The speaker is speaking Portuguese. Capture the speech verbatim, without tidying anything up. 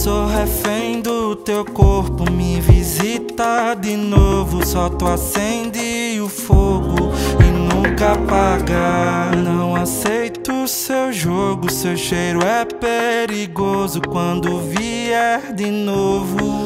sou refém do teu corpo. Me visita de novo, só tu acende o fogo e nunca apaga. Não aceito o seu jogo, seu cheiro é perigoso. Quando vier de novo